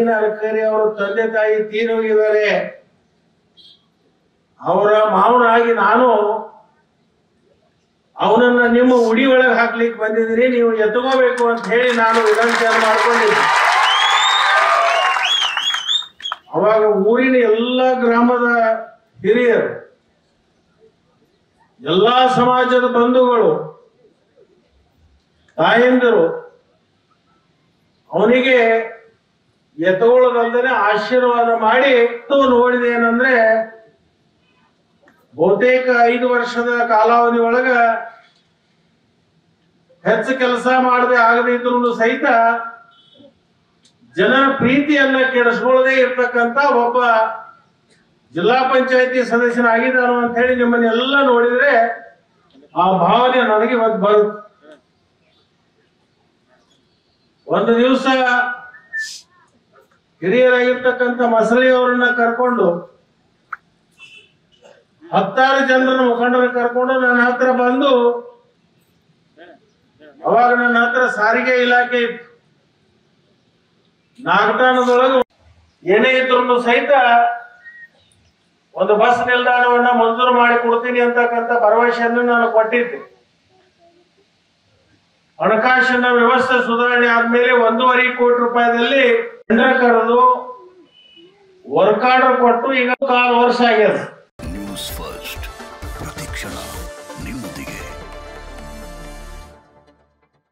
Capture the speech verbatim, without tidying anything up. ಅಲ್ಕರಿ ಅವರು ತಂದೆ ತಾಯಿ ತೀರೋಗಿದ್ದಾರೆ. ಅವರ ಮಾವನಾಗಿ ನಾನು ಅವನನ್ನ ನಿಮ್ಮ ಉಡಿ ಒಳಗೆ ಹಾಕ್ಲಿಕ್ಕೆ ಬಂದಿದ್ದೀರಿ, ನೀವು ಎತ್ಕೋಬೇಕು ಅಂತ ಹೇಳಿ ನಾನು ವಿಧಾನಚಾರ ಮಾಡ್ಕೊಂಡಿದ್ದೆ. ಅವಾಗ ಊರಿನ ಎಲ್ಲ ಗ್ರಾಮದ ಹಿರಿಯರು, ಎಲ್ಲಾ ಸಮಾಜದ ಬಂಧುಗಳು, ತಾಯಂದಿರು ಅವನಿಗೆ ಎತ್ತಗೊಳ್ಳದಲ್ದೇ ಆಶೀರ್ವಾದ ಮಾಡಿ ನೋಡಿದೆ. ಏನಂದ್ರೆ ಬಹುತೇಕ ಐದು ವರ್ಷದ ಕಾಲಾವಧಿ ಒಳಗ ಹೆಚ್ಚು ಕೆಲಸ ಮಾಡದೆ ಆಗದೆ ಇದ್ರು ಸಹಿತ ಜನರ ಪ್ರೀತಿಯನ್ನ ಕೆಡಿಸ್ಕೊಳ್ಳದೆ ಇರ್ತಕ್ಕಂತ ಒಬ್ಬ ಜಿಲ್ಲಾ ಪಂಚಾಯತಿ ಸದಸ್ಯನಾಗಿದ್ದಾನು ಅಂತ ಹೇಳಿ ನಿಮ್ಮನ್ನೆಲ್ಲ ನೋಡಿದ್ರೆ ಆ ಭಾವನೆ ನನಗೆ ಇವತ್ತು ಬರುತ್ತೆ. ಒಂದು ದಿವಸ ಹಿರಿಯರಾಗಿರ್ತಕ್ಕಂಥ ಮಸಳಿ ಅವರನ್ನ ಕರ್ಕೊಂಡು ಹತ್ತಾರು ಜನರನ್ನ ಮುಖಂಡರ ಕರ್ಕೊಂಡು ನನ್ನ ಹತ್ರ ಬಂದು, ಅವಾಗ ನನ್ನ ಹತ್ರ ಸಾರಿಗೆ ಇಲಾಖೆ ಇತ್ತು, ನಾಗಠಾಣದೊಳಗೆ ಏನೇ ಇದ್ರು ಸಹಿತ ಒಂದು ಬಸ್ ನಿಲ್ದಾಣವನ್ನ ಮಂಜೂರು ಮಾಡಿ ಕೊಡ್ತೀನಿ ಅಂತಕ್ಕಂಥ ಭರವಸೆಯನ್ನು ನಾನು ಕೊಟ್ಟಿದ್ದೆ. ಹಣಕಾಸಿನ ವ್ಯವಸ್ಥೆ ಸುಧಾರಣೆ ಆದ್ಮೇಲೆ ಒಂದೂವರೆ ಕೋಟಿ ರೂಪಾಯಿದಲ್ಲಿ ಟೆಂಡರ್ ಕರೆದು ವರ್ಕ್ ಆರ್ಡರ್ ಕೊಟ್ಟು ಈಗ ಕಾಲು ವರ್ಷ ಆಗಿದೆ.